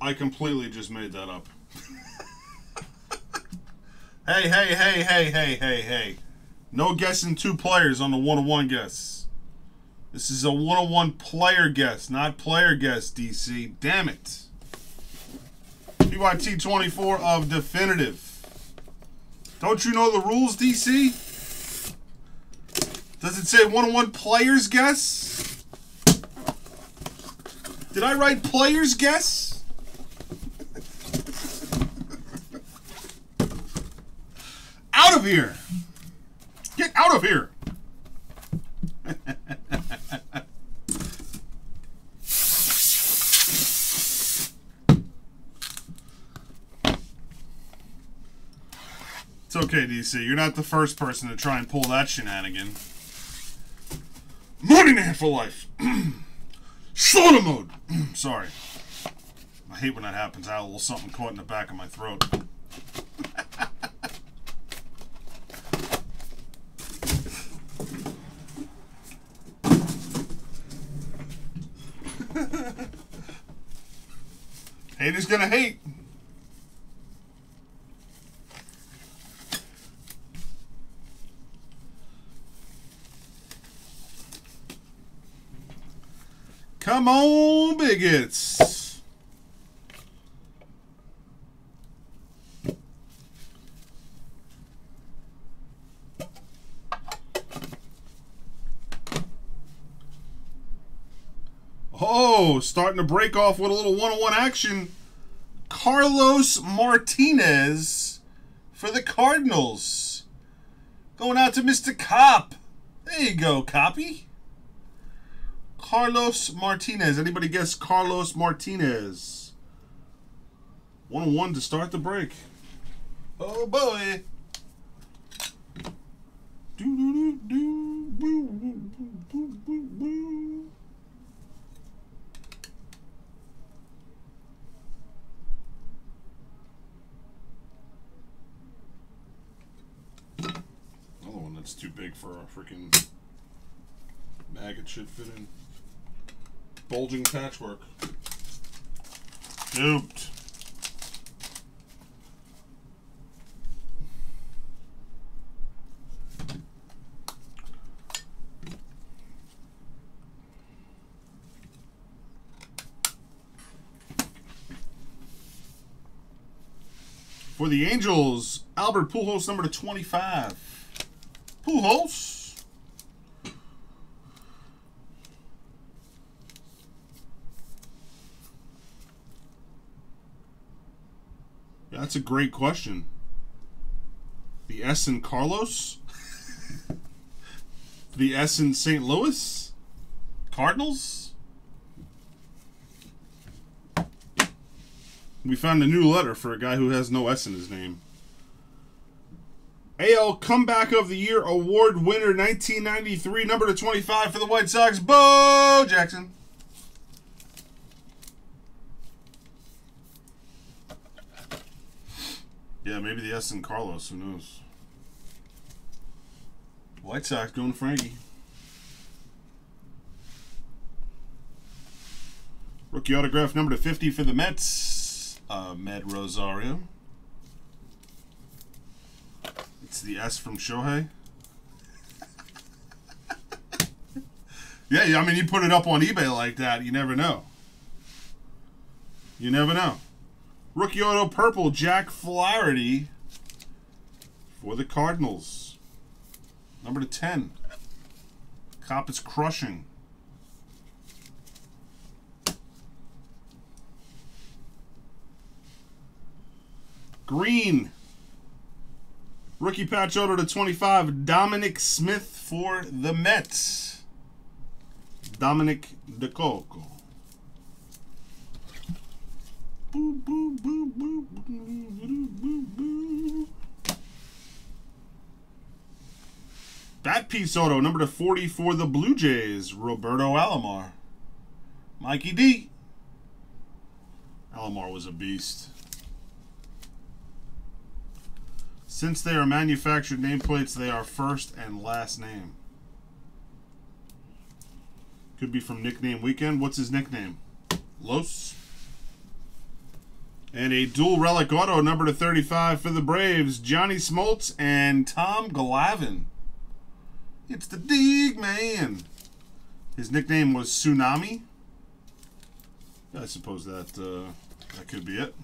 I completely just made that up. Hey. No guessing two players on the 101 guess. This is a 101 player guess, not player guess, DC. Damn it. PYT 24 of Definitive. Don't you know the rules, DC? Does it say 101 players guess? Did I write players guess? Out of here! Get out of here! It's okay, DC. You're not the first person to try and pull that shenanigan. Morning Man for life! Soda mode! Sorry. I hate when that happens. I have a little something caught in the back of my throat. Hate is gonna hate. Come on, bigots. Oh, starting to break off with a little one-on-one action. Carlos Martinez for the Cardinals. Going out to Mr. Cop. There you go, Coppy. Carlos Martinez. Anybody guess Carlos Martinez? 1-1 to start the break. Oh, boy. That's too big for our freaking bag. It should fit in. Bulging patchwork. Duped. For the Angels, Albert Pujols, number to 25. Pujols. That's a great question. The S in Carlos? The S in St. Louis? Cardinals? We found a new letter for a guy who has no S in his name. AL Comeback of the Year Award winner, 1993, number to 25 for the White Sox, Bo Jackson. Yeah, maybe the S in Carlos, who knows. White Sox going to Frankie. Rookie autograph, number to 50 for the Mets, Amed Rosario. It's the S from Shohei. Yeah, I mean, you put it up on eBay like that, you never know. You never know. Rookie Auto Purple, Jack Flaherty for the Cardinals. Number to 10. Cop is crushing. Green. Rookie patch auto to 25, Dominic Smith for the Mets. Dominic DeCoco. Boo, boo, boo, boo, boo, boo, boo. Bat piece auto, number to 40 for the Blue Jays, Roberto Alomar. Mikey D. Alomar was a beast. Since they are manufactured nameplates, they are first and last name. Could be from Nickname Weekend. What's his nickname? Los? And a dual relic auto, number to 35 for the Braves, Johnny Smoltz and Tom Glavine. It's the Dig Man. His nickname was Tsunami. I suppose that that could be it.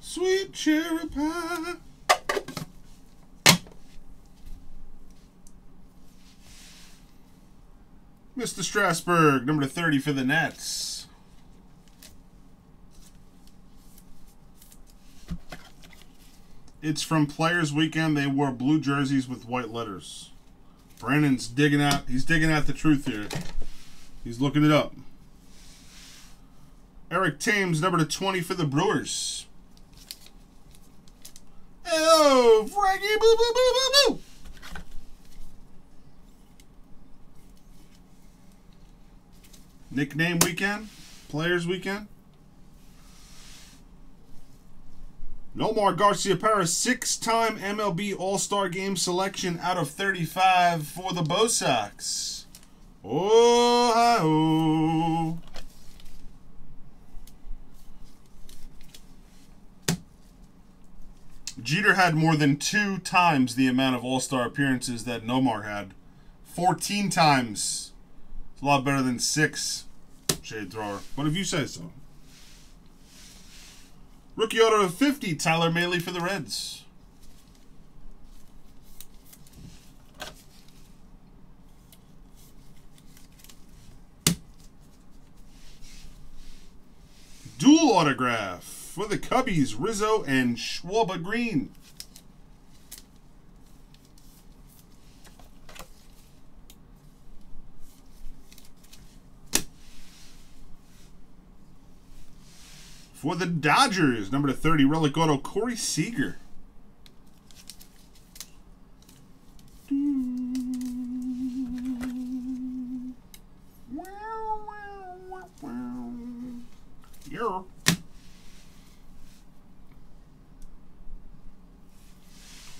Sweet cherry pie. Mr. Strasburg, number to 30 for the Nets. It's from Players Weekend. They wore blue jerseys with white letters. Brandon's digging out. He's digging out the truth here. He's looking it up. Eric Thames, number to 20 for the Brewers. Oh, Frankie, boo, boo, boo, boo, boo. Nickname weekend, Players Weekend. Nomar Garciaparra, 6-time MLB All-Star Game selection out of 35 for the Bo Sox. Ohio. Jeter had more than 2 times the amount of All-Star appearances that Nomar had. 14 times. It's a lot better than 6, Shade Thrower. What if you say so? Rookie auto of 50, Tyler Maley for the Reds. Dual autograph. For the Cubbies, Rizzo and Schwarber Green. For the Dodgers, number to 30, relic auto, Corey Seager. Yeah.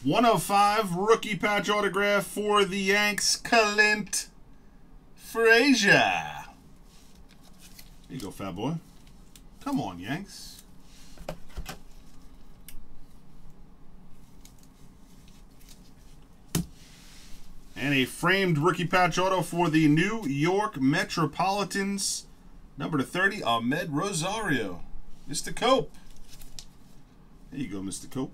/105 rookie patch autograph for the Yanks, Clint Frazier. There you go, fat boy. Come on, Yanks. And a framed rookie patch auto for the New York Metropolitans, number to 30, Amed Rosario. Mr. Cope. There you go, Mr. Cope.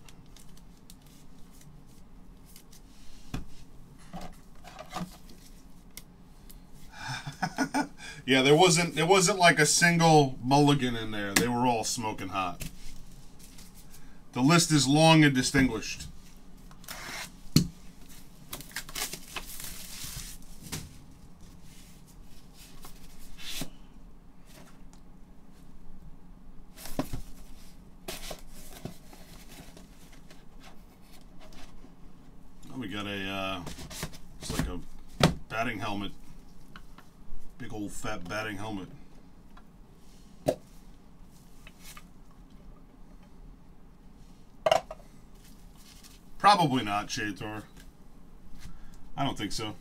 Yeah, there wasn't like a single mulligan in there. They were all smoking hot. The list is long and distinguished. Oh, we got a it's like a batting helmet. Big old fat batting helmet. Probably not, Shator. I don't think so.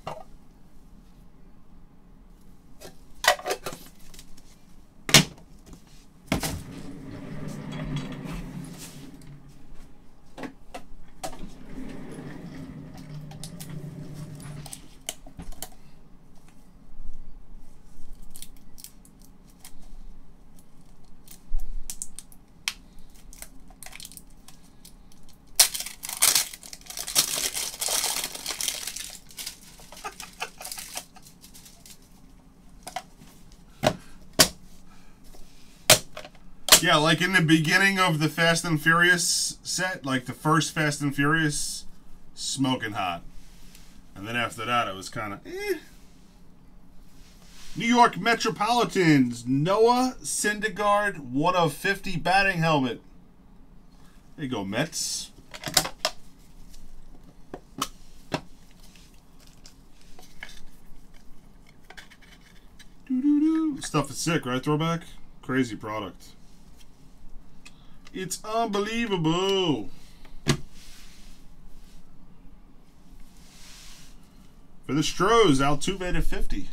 Yeah, like in the beginning of the Fast and Furious set, like the first Fast and Furious, smoking hot. And then after that, it was kind of, eh. New York Metropolitans, Noah Syndergaard, 1/50 batting helmet. There you go, Mets. Stuff is sick, right? Throwback? Crazy product. It's unbelievable. For the Stros, Altuve to 50.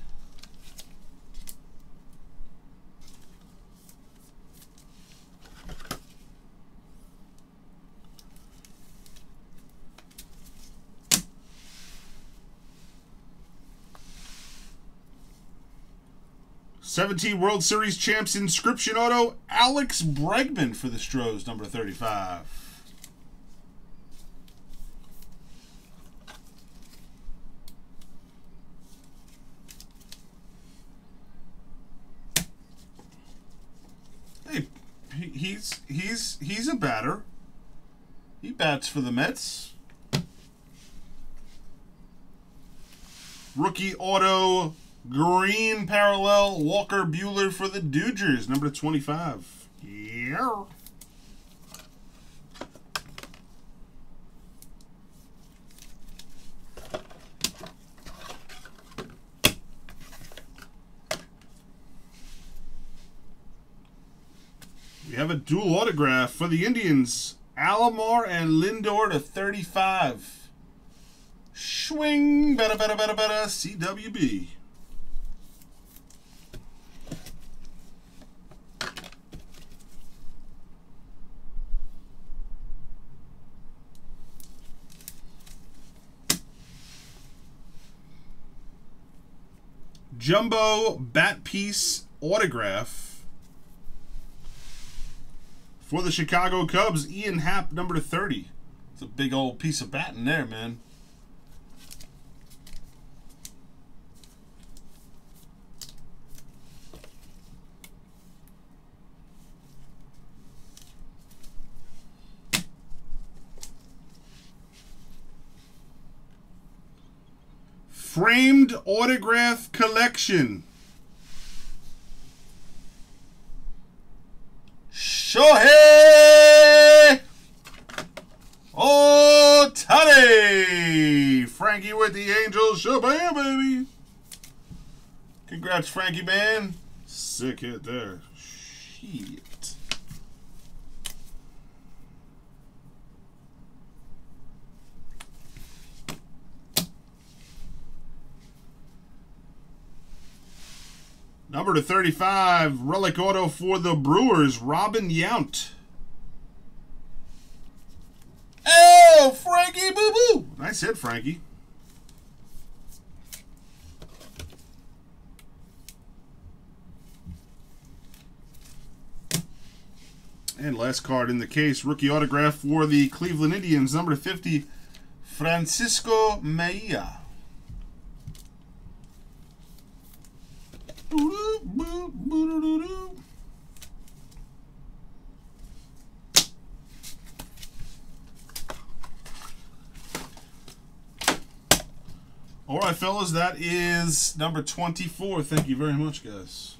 '17 World Series champs inscription auto, Alex Bregman for the Stros, number 35. Hey, he's a batter. He bats for the Mets. Rookie auto. Green parallel, Walker Buehler for the Dodgers, number 25. Yeah. We have a dual autograph for the Indians, Alomar and Lindor to 35. Swing, better, CWB. Jumbo bat piece autograph for the Chicago Cubs, Ian Happ, number 30. It's a big old piece of bat in there, man. Framed autograph collection. Shohei Ohtani. Frankie with the Angels. Shabam, baby. Congrats, Frankie, man. Sick hit there. Shit. Number to 35, relic auto for the Brewers, Robin Yount. Oh, Frankie, boo-boo. Nice hit, Frankie. And last card in the case, rookie autograph for the Cleveland Indians, number to 50, Francisco Mejia. All right, fellas, that is number 24. Thank you very much, guys.